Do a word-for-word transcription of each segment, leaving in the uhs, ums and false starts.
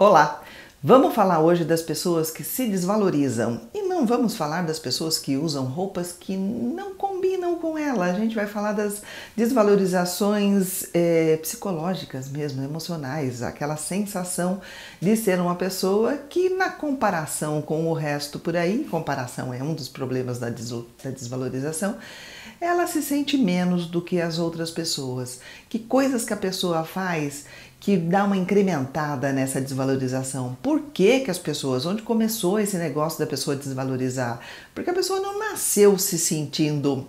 Olá! Vamos falar hoje das pessoas que se desvalorizam e não vamos falar das pessoas que usam roupas que não combinam com ela. A gente vai falar das desvalorizações é, psicológicas mesmo, emocionais, aquela sensação de ser uma pessoa que na comparação com o resto por aí, comparação é um dos problemas da, des da desvalorização, ela se sente menos do que as outras pessoas. Que coisas que a pessoa faz que dá uma incrementada nessa desvalorização. Por que que as pessoas, onde começou esse negócio da pessoa desvalorizar? Porque a pessoa não nasceu se sentindo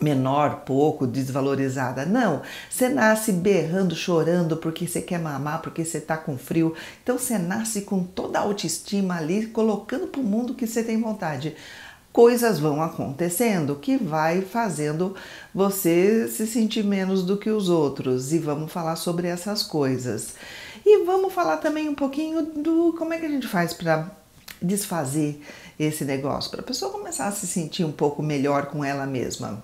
menor, pouco, desvalorizada. Não, você nasce berrando, chorando porque você quer mamar, porque você tá com frio. Então você nasce com toda a autoestima ali, colocando pro mundo que você tem vontade. Coisas vão acontecendo que vai fazendo você se sentir menos do que os outros. E vamos falar sobre essas coisas. E vamos falar também um pouquinho do como é que a gente faz para desfazer esse negócio, para a pessoa começar a se sentir um pouco melhor com ela mesma.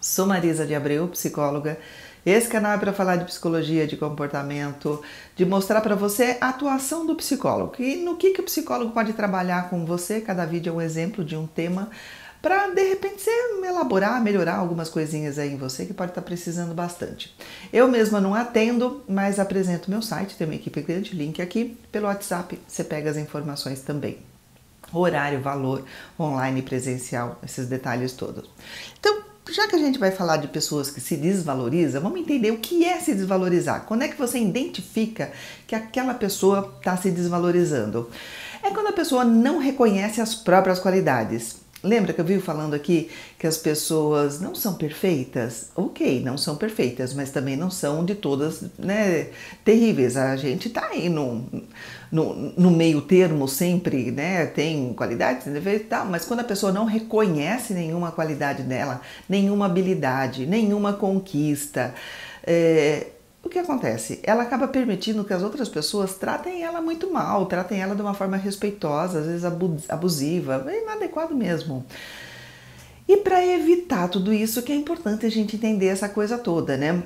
Sou Marisa de Abreu, psicóloga. Esse canal é para falar de psicologia, de comportamento, de mostrar para você a atuação do psicólogo e no que, que o psicólogo pode trabalhar com você. Cada vídeo é um exemplo de um tema para, de repente, você elaborar, melhorar algumas coisinhas aí em você que pode estar precisando bastante. Eu mesma não atendo, mas apresento meu site, tem uma equipe grande, link aqui. Pelo WhatsApp você pega as informações também. Horário, valor, online, presencial, esses detalhes todos. Então, já que a gente vai falar de pessoas que se desvalorizam, vamos entender o que é se desvalorizar. Quando é que você identifica que aquela pessoa está se desvalorizando? É quando a pessoa não reconhece as próprias qualidades. Lembra que eu vi falando aqui que as pessoas não são perfeitas? Ok, não são perfeitas, mas também não são de todas, né, terríveis. A gente tá aí no, no, no meio termo sempre, né, tem qualidade, e tal, mas quando a pessoa não reconhece nenhuma qualidade dela, nenhuma habilidade, nenhuma conquista, é, o que acontece? Ela acaba permitindo que as outras pessoas tratem ela muito mal, tratem ela de uma forma respeitosa, às vezes abusiva, inadequado mesmo. E para evitar tudo isso que é importante a gente entender essa coisa toda, né?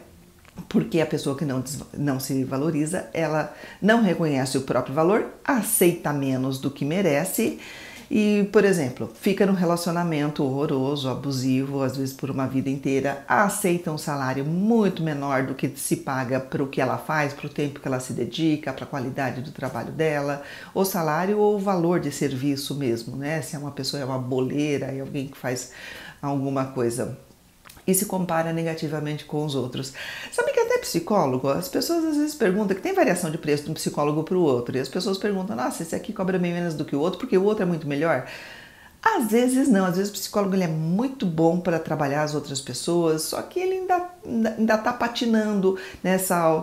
Porque a pessoa que não, não se valoriza, ela não reconhece o próprio valor, aceita menos do que merece. E, por exemplo, fica num relacionamento horroroso, abusivo, às vezes por uma vida inteira, aceita um salário muito menor do que se paga para o que ela faz, para o tempo que ela se dedica, para a qualidade do trabalho dela, ou salário ou valor de serviço mesmo, né? Se é uma pessoa, é uma boleira, é alguém que faz alguma coisa e se compara negativamente com os outros. Sabe que até psicólogo, as pessoas às vezes perguntam, que tem variação de preço de um psicólogo para o outro, e as pessoas perguntam, nossa, esse aqui cobra bem menos do que o outro, porque o outro é muito melhor. Às vezes não, às vezes o psicólogo ele é muito bom para trabalhar as outras pessoas, só que ele ainda, ainda tá patinando nessa,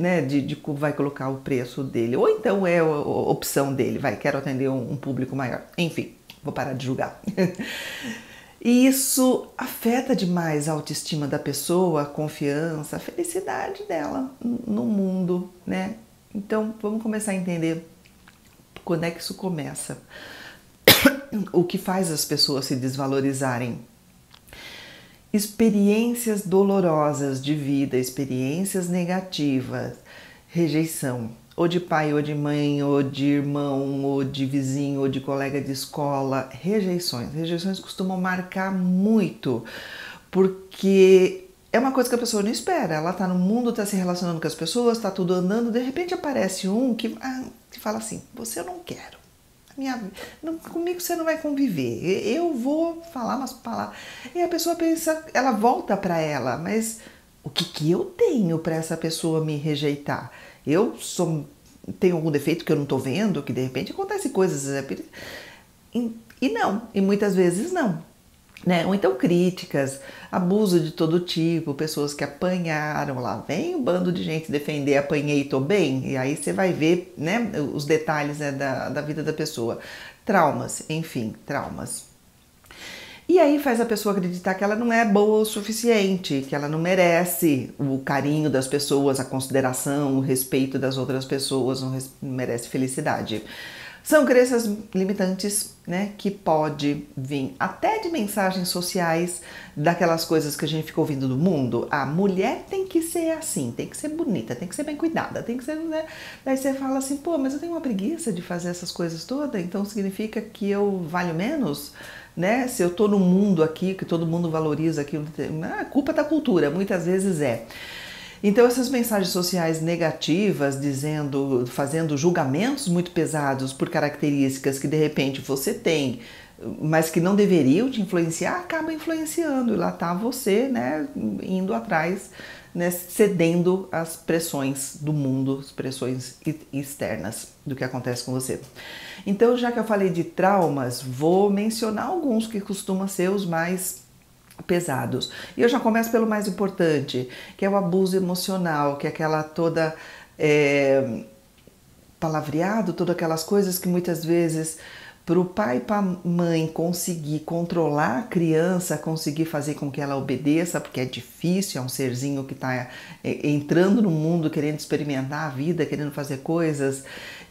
né, de, de como vai colocar o preço dele, ou então é a opção dele, vai, quero atender um, um público maior. Enfim, vou parar de julgar. E isso afeta demais a autoestima da pessoa, a confiança, a felicidade dela no mundo, né? Então, vamos começar a entender quando é que isso começa. O que faz as pessoas se desvalorizarem? Experiências dolorosas de vida, experiências negativas, rejeição. Ou de pai, ou de mãe, ou de irmão, ou de vizinho, ou de colega de escola, rejeições. Rejeições costumam marcar muito, porque é uma coisa que a pessoa não espera. Ela tá no mundo, tá se relacionando com as pessoas, tá tudo andando, de repente aparece um que, ah, que fala assim, você eu não quero, minha, não, comigo você não vai conviver, eu vou falar umas palavras. E a pessoa pensa, ela volta pra ela, mas o que que eu tenho pra essa pessoa me rejeitar? Eu sou, tenho algum defeito que eu não estou vendo, que de repente acontece coisas e, e não, e muitas vezes não, né? Ou então críticas, abuso de todo tipo, pessoas que apanharam, lá vem um bando de gente defender, apanhei e tô bem, e aí você vai ver, né, os detalhes, né, da, da vida da pessoa, traumas, enfim, traumas. E aí faz a pessoa acreditar que ela não é boa o suficiente, que ela não merece o carinho das pessoas, a consideração, o respeito das outras pessoas, não merece felicidade. São crenças limitantes, né, que pode vir até de mensagens sociais, daquelas coisas que a gente fica ouvindo do mundo. A mulher tem que ser assim, tem que ser bonita, tem que ser bem cuidada, tem que ser, né? Daí você fala assim, pô, mas eu tenho uma preguiça de fazer essas coisas todas, então significa que eu valho menos, né? Se eu tô no mundo aqui, que todo mundo valoriza aquilo, a culpa da cultura, muitas vezes é. Então essas mensagens sociais negativas, dizendo, fazendo julgamentos muito pesados por características que de repente você tem, mas que não deveriam te influenciar, acaba influenciando. E lá tá você, né, indo atrás, né, cedendo às pressões do mundo, às pressões externas do que acontece com você. Então, já que eu falei de traumas, vou mencionar alguns que costumam ser os mais pesados. E eu já começo pelo mais importante, que é o abuso emocional, que é aquela toda é, palavreado, todas aquelas coisas que muitas vezes para o pai e para a mãe conseguir controlar a criança, conseguir fazer com que ela obedeça, porque é difícil, é um serzinho que está entrando no mundo, querendo experimentar a vida, querendo fazer coisas,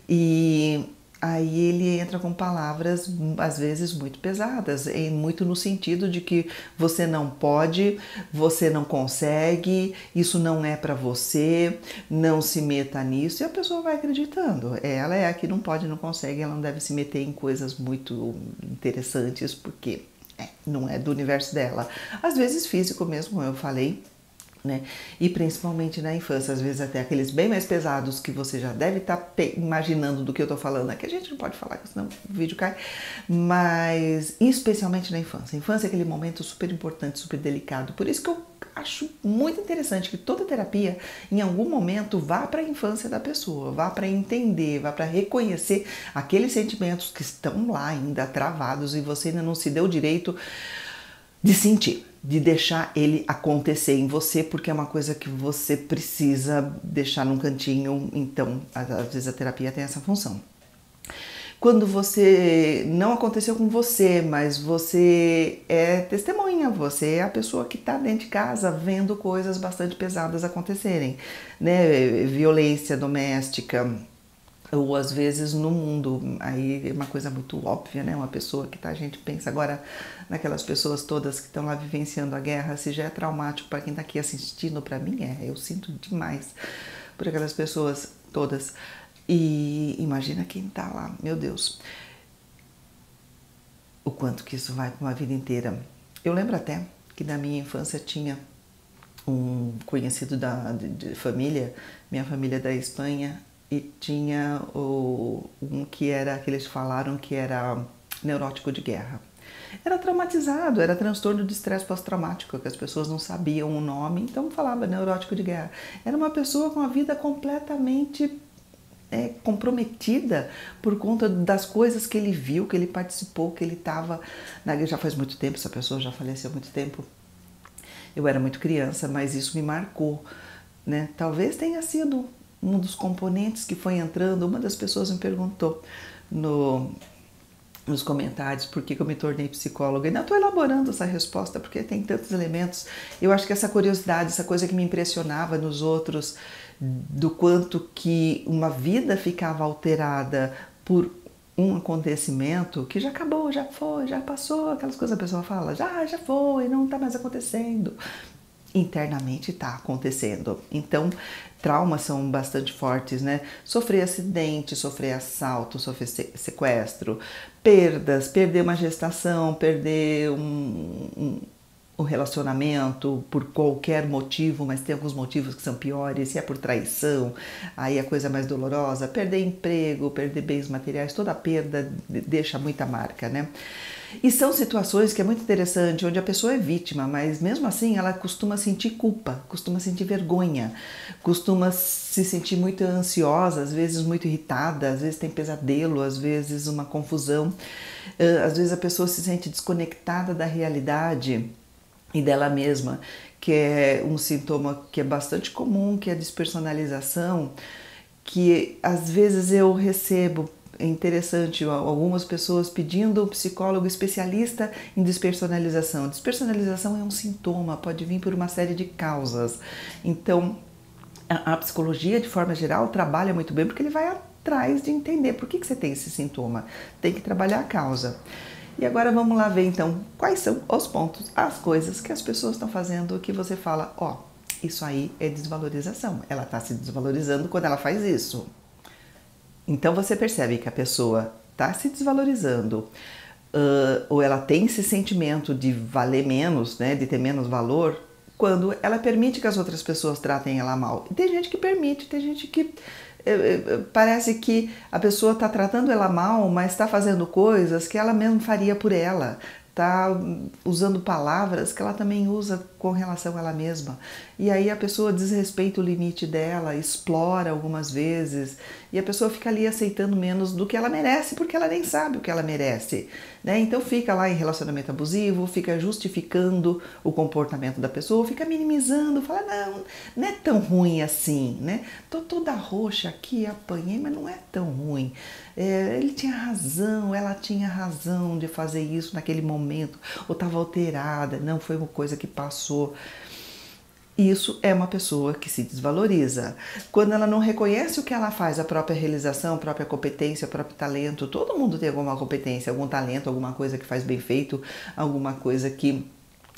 e aí ele entra com palavras, às vezes, muito pesadas, e muito no sentido de que você não pode, você não consegue, isso não é pra você, não se meta nisso. E a pessoa vai acreditando. Ela é a que não pode, não consegue, ela não deve se meter em coisas muito interessantes, porque é, não é do universo dela. Às vezes físico mesmo, eu falei, né? E principalmente na infância, às vezes até aqueles bem mais pesados que você já deve estar tá imaginando do que eu tô falando, é que a gente não pode falar, senão o vídeo cai, mas especialmente na infância. A infância é aquele momento super importante, super delicado, por isso que eu acho muito interessante que toda terapia, em algum momento, vá para a infância da pessoa, vá para entender, vá para reconhecer aqueles sentimentos que estão lá ainda travados e você ainda não se deu o direito de sentir, de deixar ele acontecer em você, porque é uma coisa que você precisa deixar num cantinho. Então, às vezes a terapia tem essa função. Quando você não aconteceu com você, mas você é testemunha, você é a pessoa que está dentro de casa vendo coisas bastante pesadas acontecerem, né? Violência doméstica, ou às vezes no mundo, aí é uma coisa muito óbvia, né? Uma pessoa que tá, a gente pensa agora naquelas pessoas todas que estão lá vivenciando a guerra, se já é traumático para quem tá aqui assistindo, para mim é, eu sinto demais por aquelas pessoas todas. E imagina quem tá lá, meu Deus, o quanto que isso vai para uma vida inteira. Eu lembro até que na minha infância tinha um conhecido da de, de família, minha família da Espanha, e tinha o, um que era, que eles falaram que era neurótico de guerra. Era traumatizado, era transtorno de estresse pós-traumático, que as pessoas não sabiam o nome, então falava neurótico de guerra. Era uma pessoa com a vida completamente é, comprometida por conta das coisas que ele viu, que ele participou, que ele estava na guerra. Já faz muito tempo, essa pessoa já faleceu há muito tempo. Eu era muito criança, mas isso me marcou, né? Talvez tenha sido um dos componentes que foi entrando. Uma das pessoas me perguntou no, nos comentários por que, que eu me tornei psicóloga. E não estou elaborando essa resposta, porque tem tantos elementos. Eu acho que essa curiosidade, essa coisa que me impressionava nos outros, do quanto que uma vida ficava alterada por um acontecimento que já acabou, já foi, já passou, aquelas coisas a pessoa fala, já, já foi, não está mais acontecendo. Internamente está acontecendo. Então, traumas são bastante fortes, né? Sofrer acidente, sofrer assalto, sofrer sequestro, perdas, perder uma gestação, perder um, um, um relacionamento por qualquer motivo, mas tem alguns motivos que são piores, se é por traição, aí a coisa é mais dolorosa, perder emprego, perder bens materiais, toda perda deixa muita marca, né? E são situações que é muito interessante, onde a pessoa é vítima, mas mesmo assim ela costuma sentir culpa, costuma sentir vergonha, costuma se sentir muito ansiosa, às vezes muito irritada, às vezes tem pesadelo, às vezes uma confusão, às vezes a pessoa se sente desconectada da realidade e dela mesma, que é um sintoma que é bastante comum, que é a despersonalização, que às vezes eu recebo. É interessante, algumas pessoas pedindo um psicólogo especialista em despersonalização. Despersonalização é um sintoma, pode vir por uma série de causas. Então, a, a psicologia, de forma geral, trabalha muito bem, porque ele vai atrás de entender por que que você tem esse sintoma. Tem que trabalhar a causa. E agora vamos lá ver então quais são os pontos, as coisas que as pessoas estão fazendo que você fala, ó, isso aí é desvalorização. Ela está se desvalorizando quando ela faz isso. Então você percebe que a pessoa está se desvalorizando, uh, ou ela tem esse sentimento de valer menos, né, de ter menos valor, quando ela permite que as outras pessoas tratem ela mal. E tem gente que permite, tem gente que parece que a pessoa está tratando ela mal, mas está fazendo coisas que ela mesma faria por ela, está usando palavras que ela também usa com relação a ela mesma. E aí a pessoa desrespeita o limite dela, explora algumas vezes, e a pessoa fica ali aceitando menos do que ela merece, porque ela nem sabe o que ela merece, né? Então fica lá em relacionamento abusivo, fica justificando o comportamento da pessoa, fica minimizando, fala, não, não é tão ruim assim, né? Tô toda roxa aqui, apanhei, mas não é tão ruim. É, ele tinha razão, ela tinha razão de fazer isso naquele momento, ou estava alterada, não foi uma coisa que passou. Isso é uma pessoa que se desvaloriza. Quando ela não reconhece o que ela faz, a própria realização, a própria competência, o próprio talento, todo mundo tem alguma competência, algum talento, alguma coisa que faz bem feito, alguma coisa que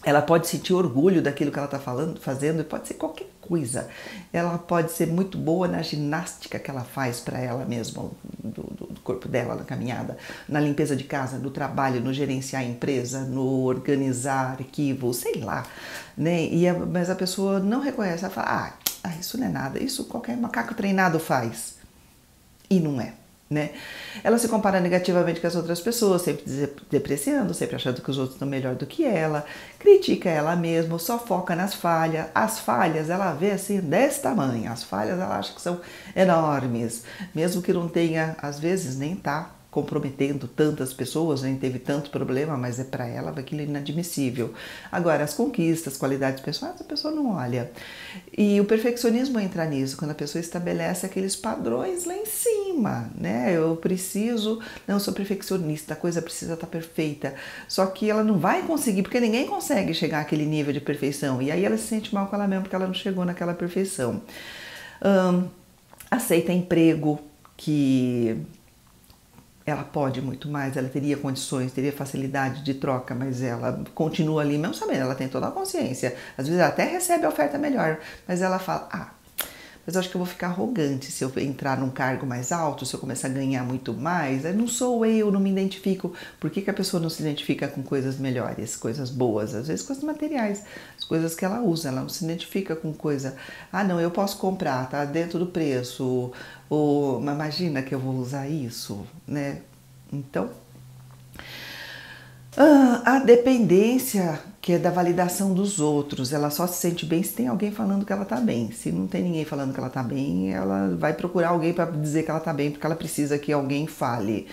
ela pode sentir orgulho daquilo que ela está falando, fazendo, e pode ser qualquer coisa. Ela pode ser muito boa na ginástica que ela faz para ela mesma, do, do, do corpo dela, na caminhada, na limpeza de casa, no trabalho, no gerenciar a empresa, no organizar arquivos, sei lá, né? E a, mas a pessoa não reconhece, ela fala, ah, isso não é nada, isso qualquer macaco treinado faz. E não é, né? Ela se compara negativamente com as outras pessoas, sempre depreciando, sempre achando que os outros estão melhor do que ela, critica ela mesma, só foca nas falhas. As falhas ela vê assim desse tamanho, as falhas ela acha que são enormes, mesmo que não tenha, às vezes nem tá comprometendo tantas pessoas, nem teve tanto problema, mas é para ela aquilo é inadmissível. Agora, as conquistas, qualidades pessoais, a pessoa não olha. E o perfeccionismo entra nisso, quando a pessoa estabelece aqueles padrões lá em cima, né? Eu preciso, não, eu sou perfeccionista, a coisa precisa estar perfeita. Só que ela não vai conseguir, porque ninguém consegue chegar àquele nível de perfeição. E aí ela se sente mal com ela mesma, porque ela não chegou naquela perfeição. Hum, aceita emprego que... ela pode muito mais, ela teria condições, teria facilidade de troca, mas ela continua ali, mesmo sabendo, ela tem toda a consciência. Às vezes ela até recebe a oferta melhor, mas ela fala, ah, mas eu acho que eu vou ficar arrogante se eu entrar num cargo mais alto, se eu começar a ganhar muito mais, eu não sou eu, não me identifico. Por que que a pessoa não se identifica com coisas melhores, coisas boas? Às vezes coisas materiais, as coisas que ela usa, ela não se identifica com coisa, ah não, eu posso comprar, tá dentro do preço, ou imagina que eu vou usar isso, né? Então, a dependência... que é da validação dos outros, ela só se sente bem se tem alguém falando que ela tá bem. Se não tem ninguém falando que ela tá bem, ela vai procurar alguém para dizer que ela tá bem, porque ela precisa que alguém fale,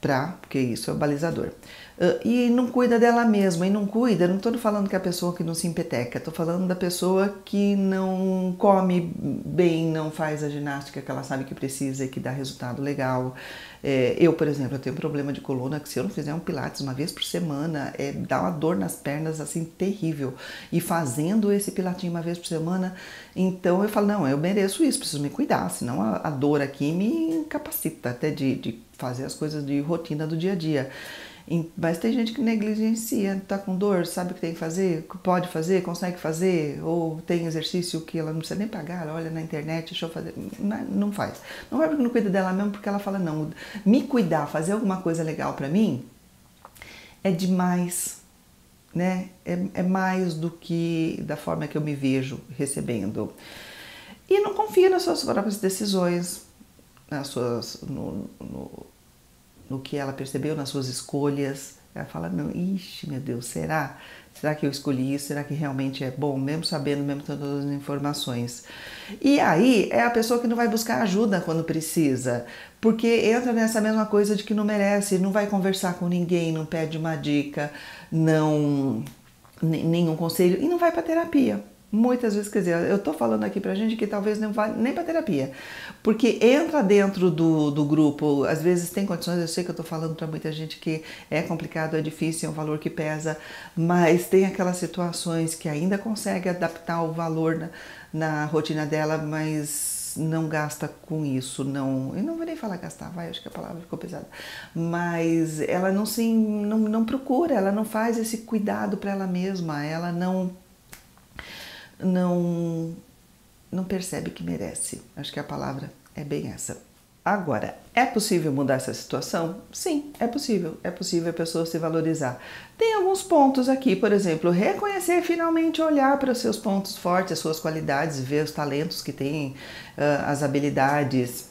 pra, porque isso é o balizador. Uh, e não cuida dela mesma, e não cuida, não tô falando que é a pessoa que não se empeteca, tô falando da pessoa que não come bem, não faz a ginástica que ela sabe que precisa e que dá resultado legal. É, eu, por exemplo, eu tenho um problema de coluna que se eu não fizer um pilates uma vez por semana, é, dá uma dor nas pernas assim terrível. E fazendo esse pilatinho uma vez por semana, então eu falo, não, eu mereço isso, preciso me cuidar, senão a, a dor aqui me incapacita até de, de fazer as coisas de rotina do dia a dia. E, mas tem gente que negligencia, tá com dor, sabe o que tem que fazer, pode fazer, consegue fazer, ou tem exercício que ela não precisa nem pagar, olha na internet, deixa eu fazer, não, não faz. Não é porque não cuida dela mesmo, porque ela fala, não, me cuidar, fazer alguma coisa legal pra mim, é demais, né? É, é mais do que da forma que eu me vejo recebendo. E não confia nas suas próprias decisões, nas suas... No, no, no que ela percebeu, nas suas escolhas. Ela fala, não, ixi, meu Deus, será? Será que eu escolhi isso? Será que realmente é bom? Mesmo sabendo, mesmo tendo todas as informações. E aí, é a pessoa que não vai buscar ajuda quando precisa, porque entra nessa mesma coisa de que não merece, não vai conversar com ninguém, não pede uma dica, não nenhum conselho, e não vai para terapia. Muitas vezes, quer dizer, eu tô falando aqui pra gente que talvez não vá nem pra terapia, porque entra dentro do, do grupo, às vezes tem condições, eu sei que eu tô falando pra muita gente que é complicado, é difícil, é um valor que pesa, mas tem aquelas situações que ainda consegue adaptar o valor na, na rotina dela, mas não gasta com isso, não, eu não vou nem falar gastar, vai, acho que a palavra ficou pesada, mas ela não se, não, não procura, ela não faz esse cuidado para ela mesma, ela não, não, não percebe que merece, acho que a palavra é bem essa. Agora, é possível mudar essa situação? Sim, é possível. É possível a pessoa se valorizar. Tem alguns pontos aqui, por exemplo, reconhecer, finalmente olhar para os seus pontos fortes, as suas qualidades, ver os talentos que tem, as habilidades,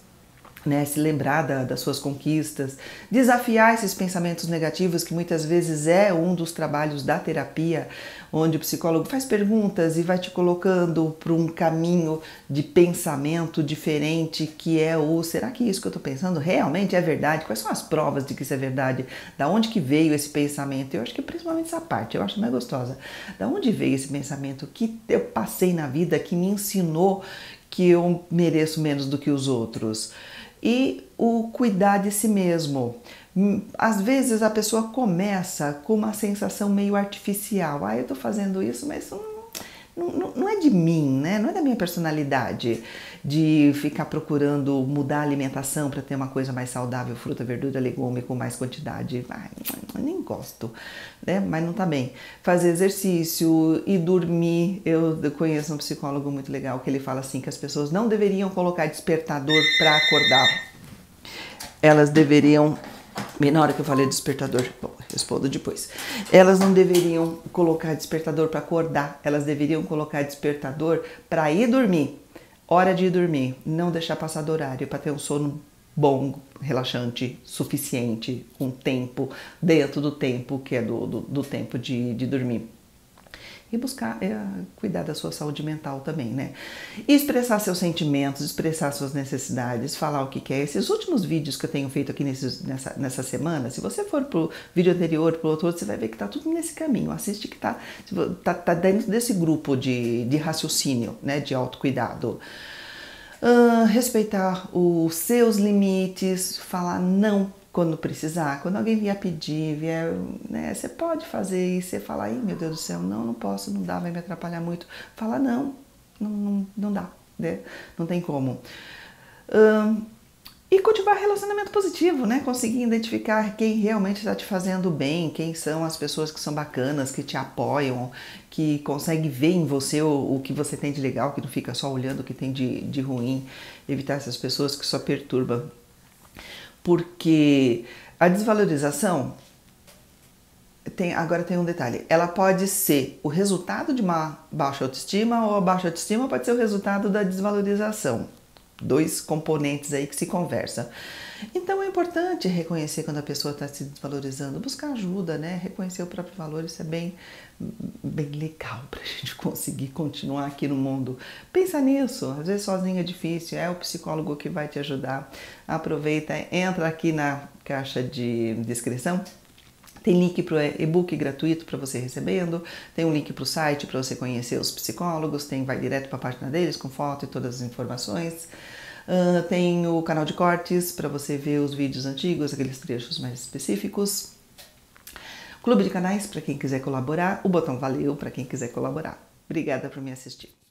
né, se lembrar da, das suas conquistas, desafiar esses pensamentos negativos, que muitas vezes é um dos trabalhos da terapia, onde o psicólogo faz perguntas e vai te colocando para um caminho de pensamento diferente, que é o, será que isso que eu estou pensando realmente é verdade? Quais são as provas de que isso é verdade? Da onde que veio esse pensamento? Eu acho que principalmente essa parte, eu acho mais gostosa. Da onde veio esse pensamento? O que eu passei na vida que me ensinou que eu mereço menos do que os outros? E o cuidar de si mesmo. Às vezes a pessoa começa com uma sensação meio artificial. Ah, eu tô fazendo isso, mas isso não, não, não é de mim, né? Não é da minha personalidade de ficar procurando mudar a alimentação para ter uma coisa mais saudável, fruta, verdura, legume com mais quantidade. Ai, nem gosto, né? Mas não tá bem. Fazer exercício e dormir. Eu conheço um psicólogo muito legal que ele fala assim, que as pessoas não deveriam colocar despertador para acordar. Elas deveriam... Na hora que eu falei despertador, bom, respondo depois. Elas não deveriam colocar despertador para acordar, elas deveriam colocar despertador para ir dormir. Hora de ir dormir, não deixar passar do horário, para ter um sono bom, relaxante, suficiente, com tempo, dentro do tempo, que é do, do, do tempo de, de dormir. E buscar é, cuidar da sua saúde mental também, né? E expressar seus sentimentos, expressar suas necessidades, falar o que quer. Esses últimos vídeos que eu tenho feito aqui nesses, nessa, nessa semana, se você for pro vídeo anterior, pro outro, você vai ver que tá tudo nesse caminho. Assiste que tá, tá, tá dentro desse grupo de, de raciocínio, né? De autocuidado. Uh, respeitar os seus limites, falar não quando precisar, quando alguém vier pedir, vier, né, você pode fazer isso, você fala, ai meu Deus do céu, não, não posso, não dá, vai me atrapalhar muito. Fala não, não, não, não dá, né? Não tem como. Hum, e cultivar relacionamento positivo, né? Conseguir identificar quem realmente está te fazendo bem, quem são as pessoas que são bacanas, que te apoiam, que consegue ver em você o, o que você tem de legal, que não fica só olhando o que tem de, de ruim, evitar essas pessoas que só perturbam. Porque a desvalorização, tem, agora tem um detalhe, ela pode ser o resultado de uma baixa autoestima, ou a baixa autoestima pode ser o resultado da desvalorização. Dois componentes aí que se conversam. Então é importante reconhecer quando a pessoa está se desvalorizando, buscar ajuda, né? Reconhecer o próprio valor, isso é bem, bem legal para a gente conseguir continuar aqui no mundo. Pensa nisso, às vezes sozinho é difícil, é o psicólogo que vai te ajudar. Aproveita, entra aqui na caixa de descrição. Tem link para o e-book gratuito para você recebendo, tem um link para o site para você conhecer os psicólogos, tem, vai direto para a página deles com foto e todas as informações. Uh, tem o canal de cortes para você ver os vídeos antigos, aqueles trechos mais específicos. Clube de canais para quem quiser colaborar, o botão valeu para quem quiser colaborar. Obrigada por me assistir.